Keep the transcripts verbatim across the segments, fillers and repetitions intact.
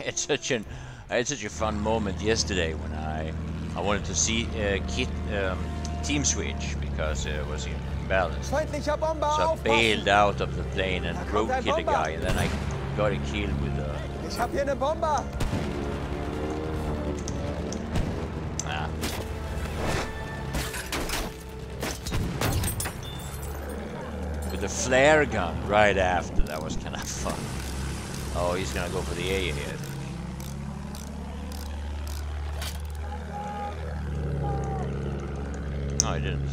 I had such an I had such a fun moment yesterday when I I wanted to see uh, kit, um, team switch because it was imbalanced. So I bailed out of the plane and roadkill the guy, and then I got a kill with a. Ah. With the flare gun right after, that was kind of fun. Oh, he's gonna go for the A here. No, he didn't.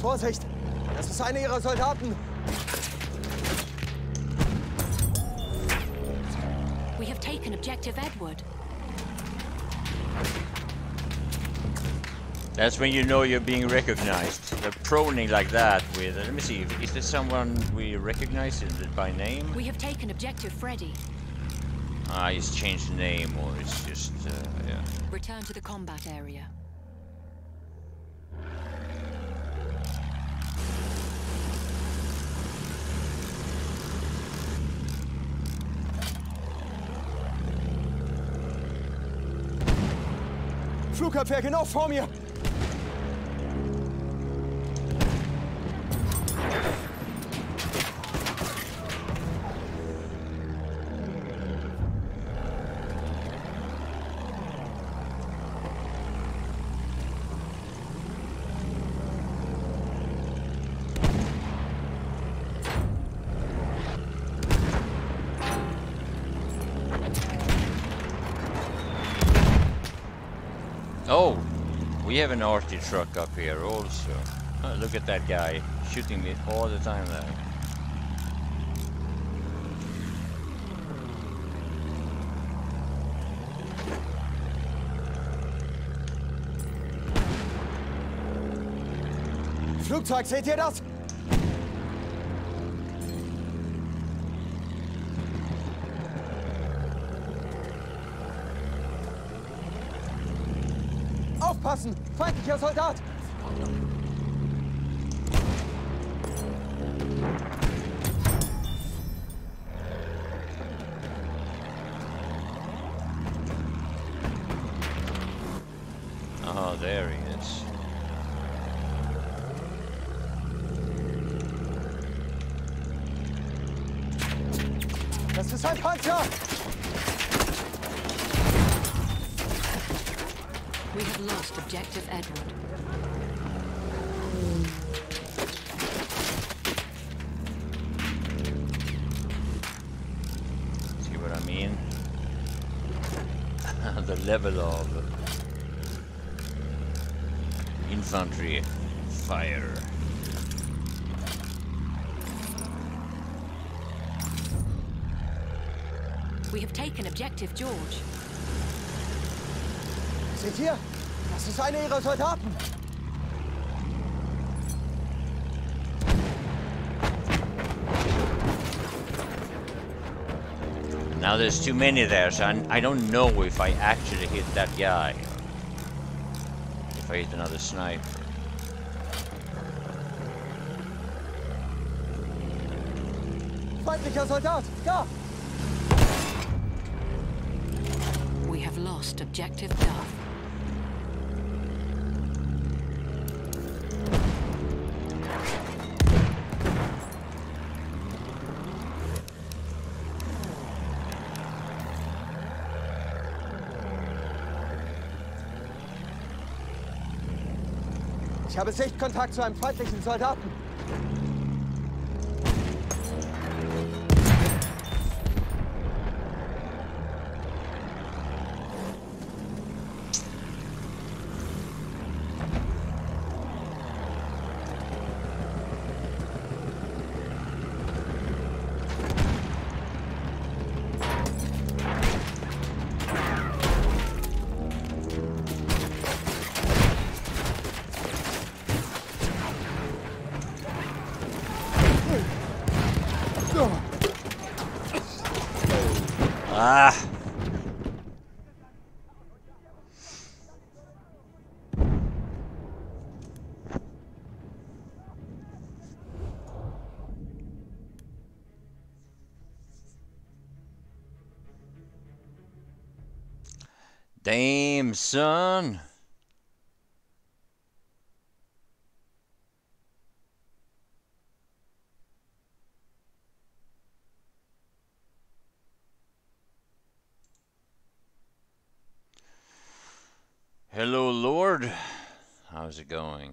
Vorsicht! Das ist einer ihrer Soldaten! We have taken objective Edward. That's when you know you're being recognized. They're proning like that with... Uh, let me see, is there someone we recognize it by name? We have taken objective Freddy. Ah, he's changed the name, or it's just... Uh, yeah. Return to the combat area. Flugabwehr genau vor mir! Oh, we have an arty truck up here also. Oh, look at that guy shooting me all the time there. Flugzeug, seht ihr das? Aufpassen! Feindlicher Soldat! Oh, there he is. Das ist ein Panzer! We have lost objective Edward. See what I mean? The level of infantry fire. We have taken objective George. Seht ihr? Das ist einer ihrer Soldaten. Now there's too many there, so I, I don't know if I actually hit that guy. If I hit another sniper. Feindlicher Soldat, da! We have lost objective Duff. Ich habe Sichtkontakt zu einem feindlichen Soldaten. Ah. Damn, son. Hello, Lord. How's it going?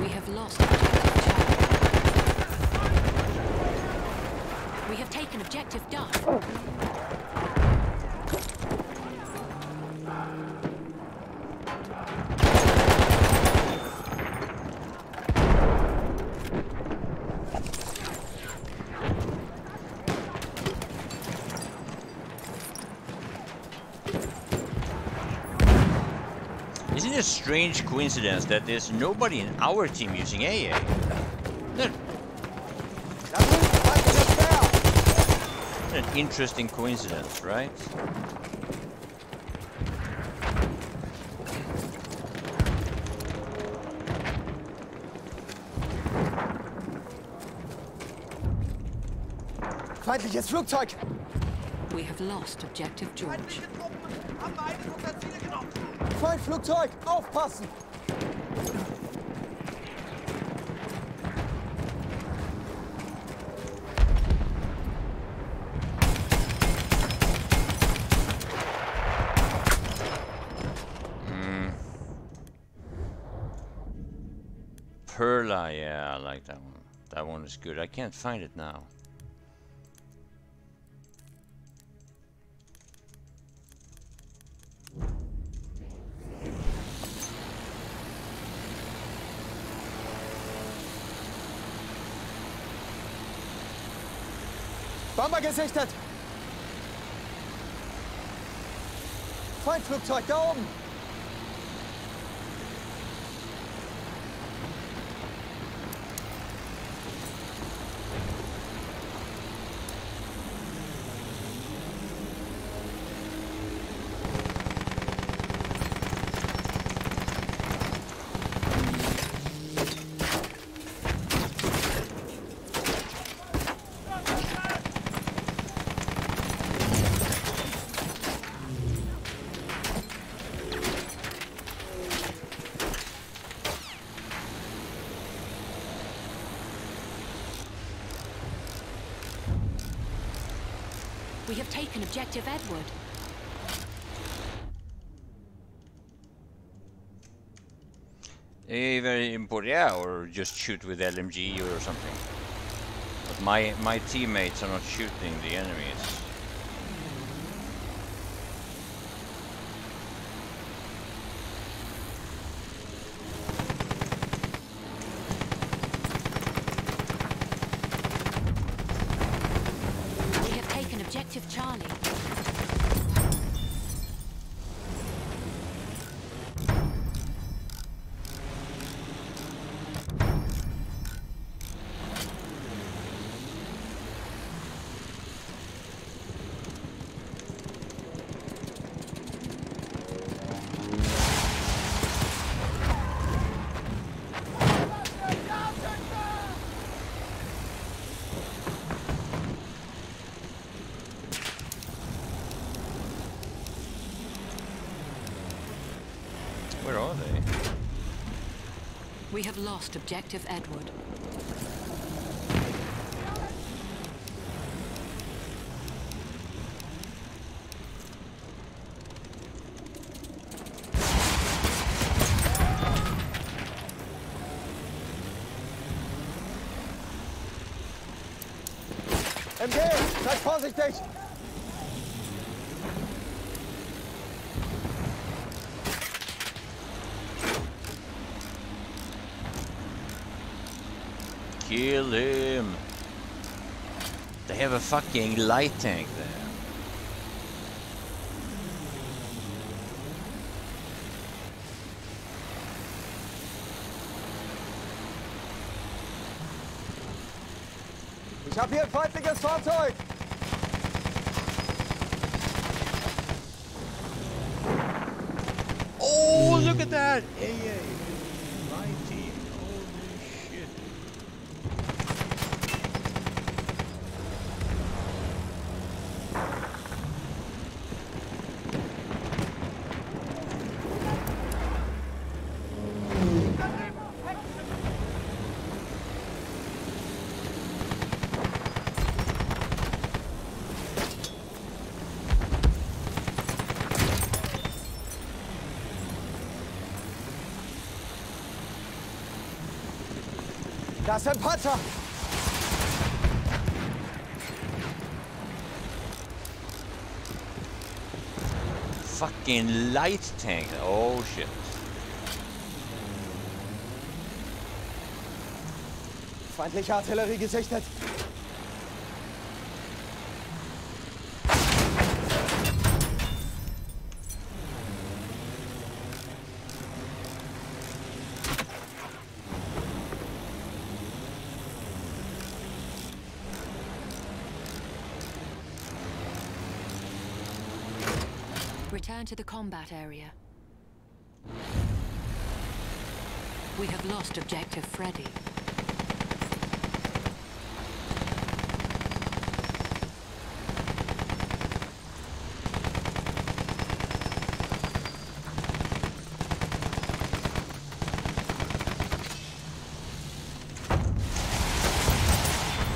We have lost objective Charlie. We have taken objective Duck. Isn't it a strange coincidence that there's nobody in our team using A A? That, an interesting coincidence, right? Feindliches Flugzeug! We have lost objective George. Feindflugzeug, aufpassen! Mm. Perla, yeah, I like that one. That one is good. I can't find it now. Bomber gesichtet! Feindflugzeug da oben! We have taken objective Edward. Eh, very important, yeah, or just shoot with L M G or something. But my my teammates are not shooting the enemies. We have lost objective Edward. M G, seid vorsichtig! Kill him! They have a fucking light tank there. Ich habe hier ein feindliches Fahrzeug. Oh, look at that! A A, my team. Holy shit! Das ist ein Panzer! Fucking light tank. Oh shit. Feindliche Artillerie gesichtet. Return to the combat area. We have lost objective Freddy.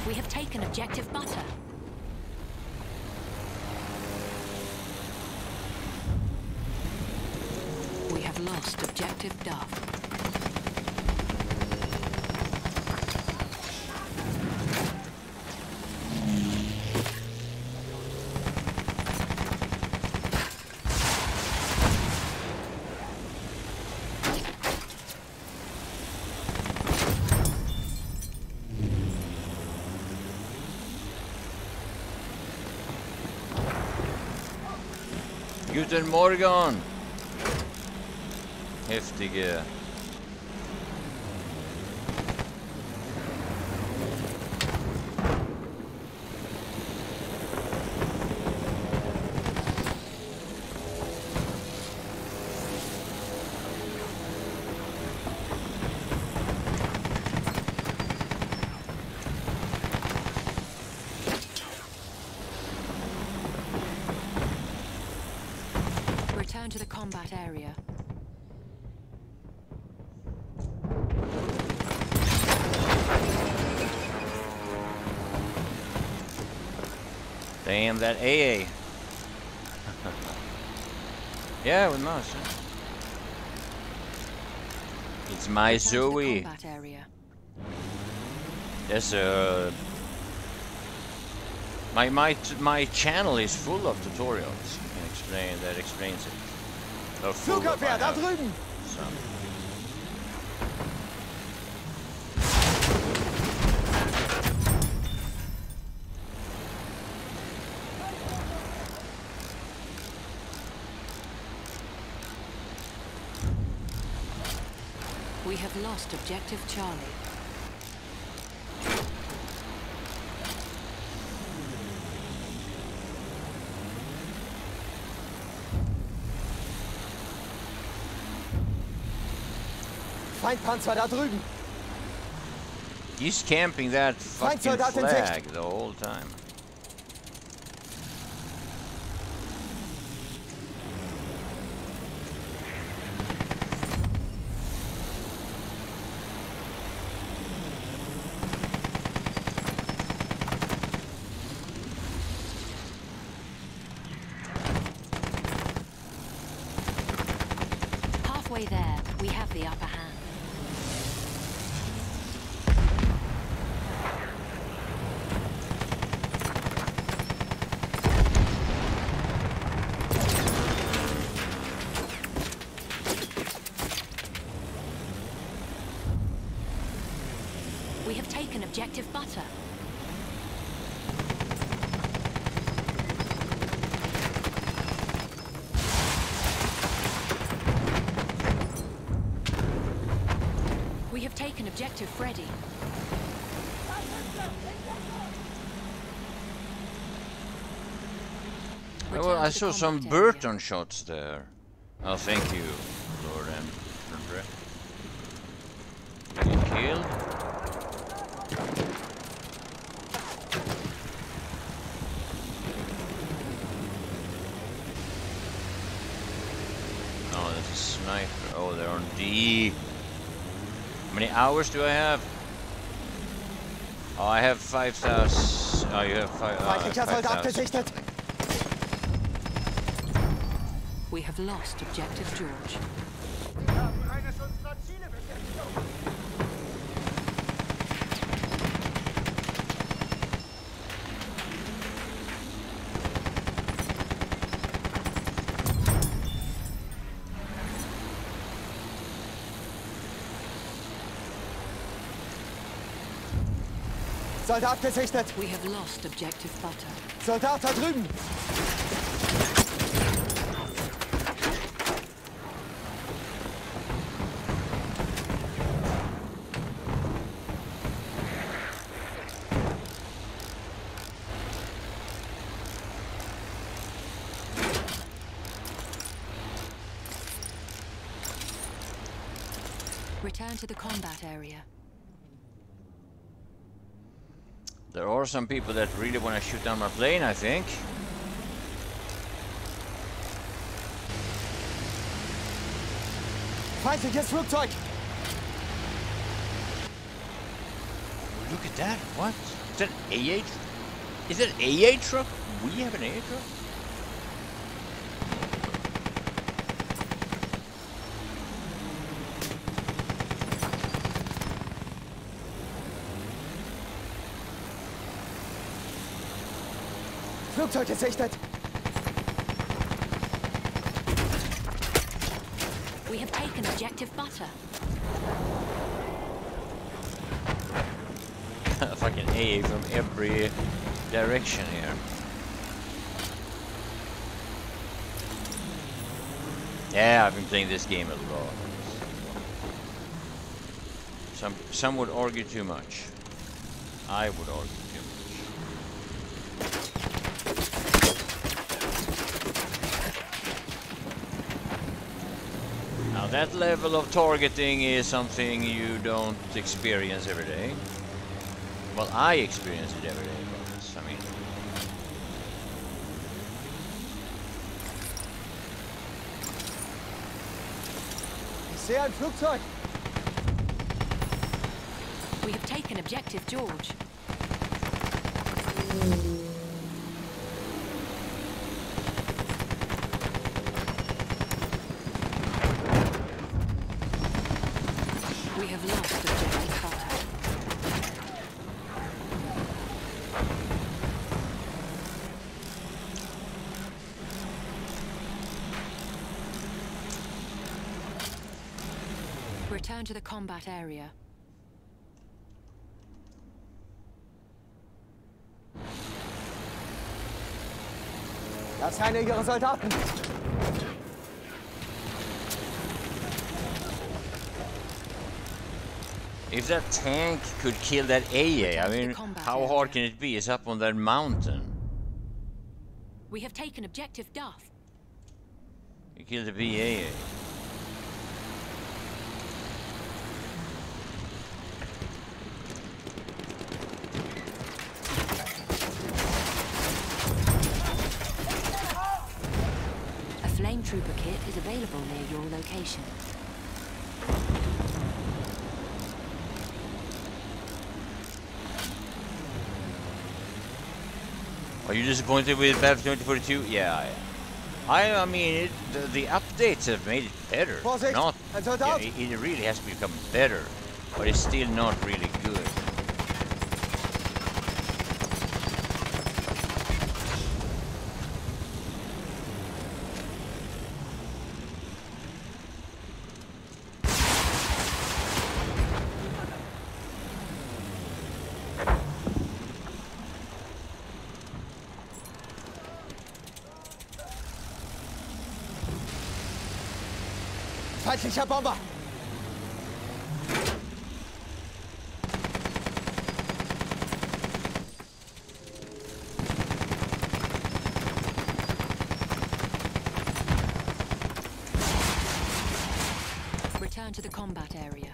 We have taken objective Butter. Lost objective Duff. Guten Morgen. Heftige. Return to the combat area. Damn, that A A. Yeah, with Mars. Yeah. It's my Return Zoe. Combat area. There's a... My, my, my channel is full of tutorials. I can explain, that explains it. Flugabwehr, da drüben! We have lost objective Charlie. Feindpanzer da drüben. He's camping that fucking flag the whole time. There, we have the upper hand. We have taken objective Butter. Objective Freddy. Well, I saw some Burton area. Shots there. Oh, thank you, Lord and killed. Oh, that's a sniper. Oh, they're on D. How many hours do I have? Oh, I have five thousand. Oh, you have five thousand. Uh, we have lost objective George. Soldat gesichtet. We have lost objective Butter. Soldat da drüben. Return to the combat area. There are some people that really want to shoot down my plane, I think. Feindliches Flugzeug! Look at that! What? Is that an A A truck? Is that an A A truck? We have an A A truck? Flugzeug gesichtet. We have taken objective Butter. Fucking A from every direction here. Yeah, I've been playing this game a lot. Some some would argue too much. I would argue. That level of targeting is something you don't experience every day. Well, I experience it every day, but I mean... Ich sehe ein Flugzeug. We have taken objective George. Return to the combat area. Das sind ihre Soldaten. If that tank could kill that A A, I mean, how hard can it be? It's up on that mountain. We have taken objective Duff. You kill the B A A. Trooper kit is available near your location. Are you disappointed with Battlefield twenty forty-two? Yeah, I, I, I mean, it, the, the updates have made it better. Not, yeah, it, it really has become better, but it's still not really good. Feindlicher Bomber! Return to the combat area.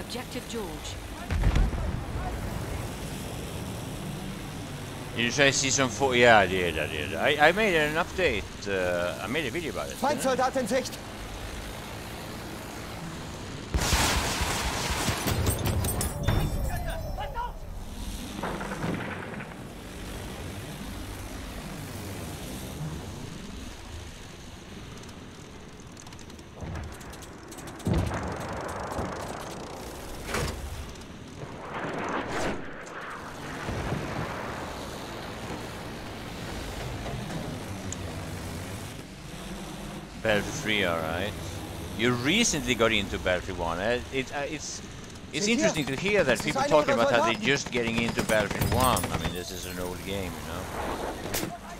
Objective George. Did you try season four? Yeah, I did, I did. I, I made an update. Uh, I made a video about it. Feindsoldat in Sicht. Battlefield three, alright. You recently got into Battlefield one. It, it, uh, it's it's interesting to hear that people talking about how they're just getting into Battlefield one. I mean, this is an old game, you know.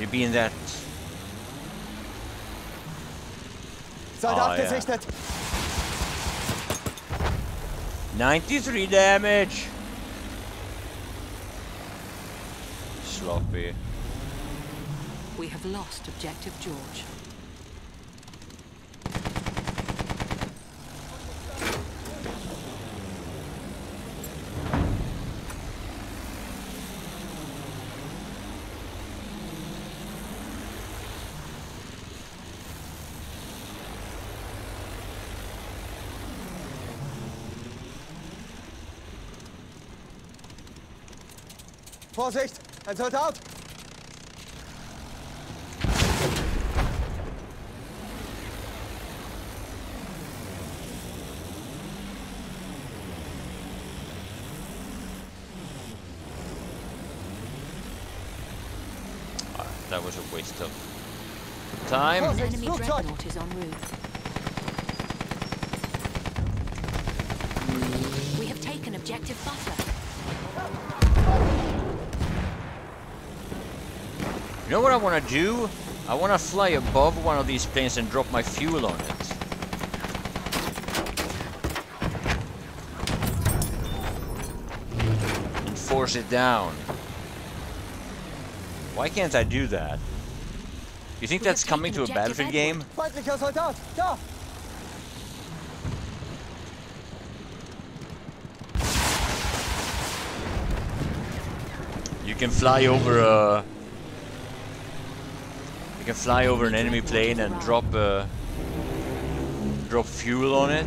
You've been that. Oh, yeah. ninety-three damage. Sloppy. We have lost objective George. Vorsicht! Ein Soldat! Ah, that was a waste of time. Vorsicht, Flugzeug! We have taken objective Butler. You know what I want to do? I want to fly above one of these planes and drop my fuel on it. And force it down. Why can't I do that? You think that's coming to a Battlefield game? You can fly over a... You can fly over an enemy plane and drop uh, drop fuel on it.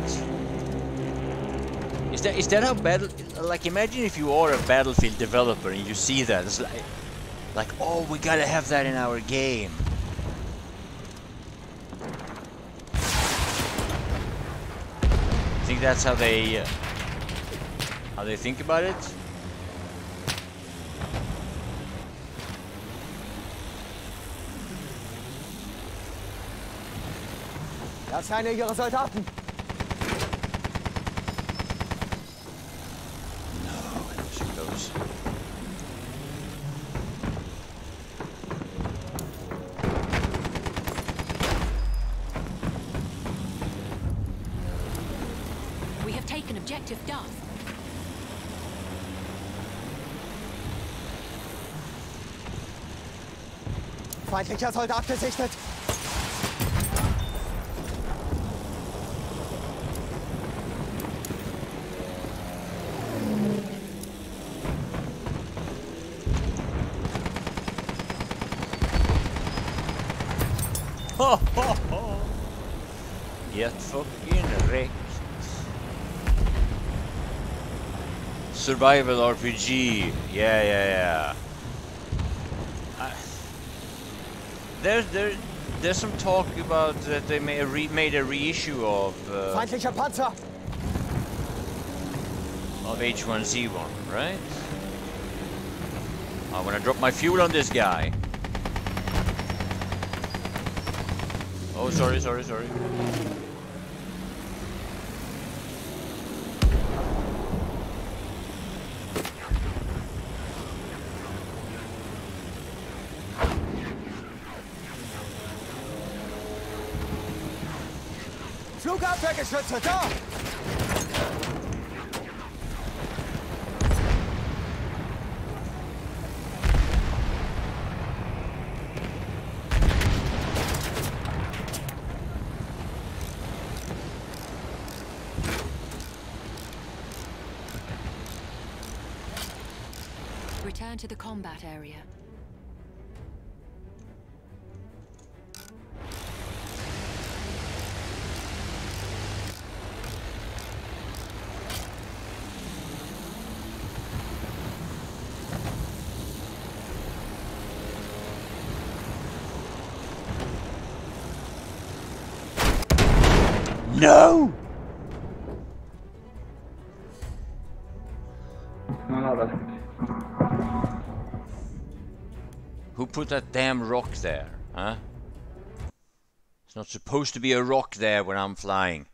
Is that is that how battle? Like, imagine if you are a Battlefield developer and you see that. It's like, like oh, we gotta have that in our game. I think that's how they uh, how they think about it. Das sind einige ihrer Soldaten. Feindlicher Soldat gesichtet. Get fucking wrecked. Survival R P G. Yeah, yeah, yeah. I, there's there, there's some talk about that they may re made a reissue of uh, Feindlicher Panzer of H one Z one, right? I want to drop my fuel on this guy. Oh, sorry, sorry, sorry. Flugabwehrgeschütze, da! Return to the combat area. No! Who put that damn rock there, huh? It's not supposed to be a rock there when I'm flying.